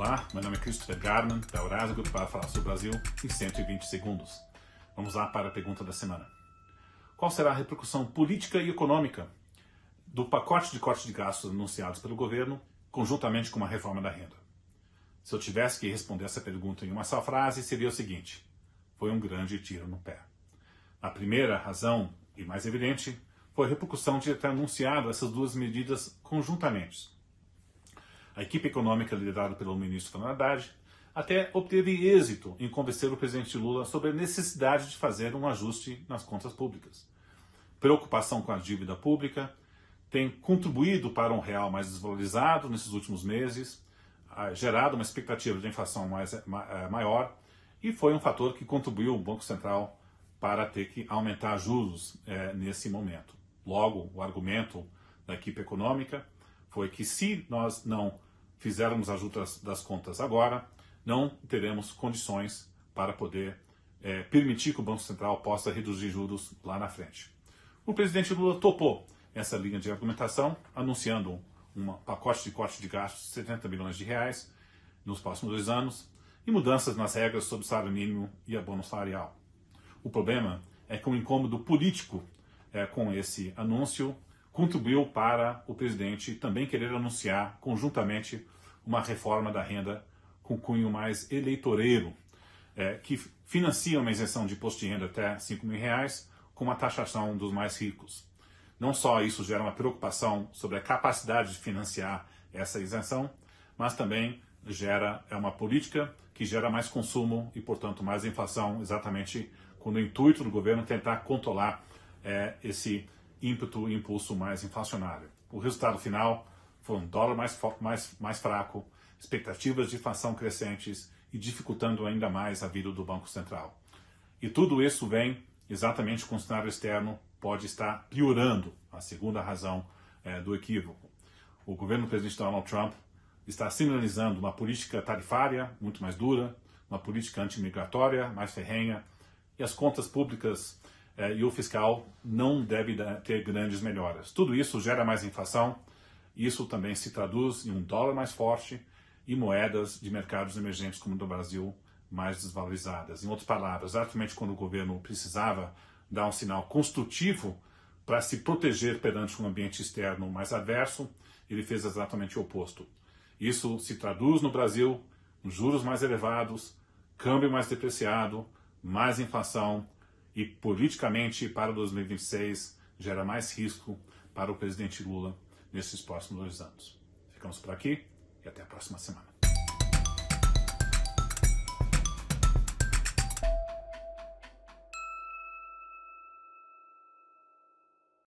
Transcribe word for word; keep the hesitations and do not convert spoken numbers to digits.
Olá, meu nome é Christopher Garman, da Eurasia, para falar sobre o Brasil em cento e vinte segundos. Vamos lá para a pergunta da semana. Qual será a repercussão política e econômica do pacote de corte de gastos anunciados pelo governo, conjuntamente com uma reforma da renda? Se eu tivesse que responder essa pergunta em uma só frase, seria o seguinte: foi um grande tiro no pé. A primeira razão, e mais evidente, foi a repercussão de ter anunciado essas duas medidas conjuntamente. A equipe econômica liderada pelo ministro Fernando Haddad até obteve êxito em convencer o presidente Lula sobre a necessidade de fazer um ajuste nas contas públicas. Preocupação com a dívida pública tem contribuído para um real mais desvalorizado nesses últimos meses, gerado uma expectativa de inflação mais, maior e foi um fator que contribuiu o Banco Central para ter que aumentar juros é, nesse momento. Logo, o argumento da equipe econômica foi que se nós não fizermos ajudas das contas agora, não teremos condições para poder é, permitir que o Banco Central possa reduzir juros lá na frente. O presidente Lula topou essa linha de argumentação, anunciando um pacote de corte de gastos de setenta bilhões de reais nos próximos dois anos e mudanças nas regras sobre o salário mínimo e abono salarial. O problema é que um incômodo político é, com esse anúncio contribuiu para o presidente também querer anunciar conjuntamente uma reforma da renda com cunho mais eleitoreiro, é, que financia uma isenção de imposto de renda até cinco mil reais com uma taxação dos mais ricos. Não só isso gera uma preocupação sobre a capacidade de financiar essa isenção, mas também gera é uma política que gera mais consumo e, portanto, mais inflação, exatamente com o intuito do governo tentar controlar é, esse ímpeto e impulso mais inflacionário. O resultado final foi um dólar mais, mais, mais fraco, expectativas de inflação crescentes e dificultando ainda mais a vida do Banco Central. E tudo isso vem exatamente com o cenário externo pode estar piorando, a segunda razão é, do equívoco. O governo do presidente Donald Trump está sinalizando uma política tarifária muito mais dura, uma política antimigratória mais ferrenha, e as contas públicas eh, e o fiscal não devem ter grandes melhoras. Tudo isso gera mais inflação, isso também se traduz em um dólar mais forte e moedas de mercados emergentes como o do Brasil mais desvalorizadas. Em outras palavras, exatamente quando o governo precisava dar um sinal construtivo para se proteger perante um ambiente externo mais adverso, ele fez exatamente o oposto. Isso se traduz no Brasil em juros mais elevados, câmbio mais depreciado, mais inflação e, politicamente, para dois mil e vinte e seis, gera mais risco para o presidente Lula nesses próximos dois anos. Ficamos por aqui e até a próxima semana.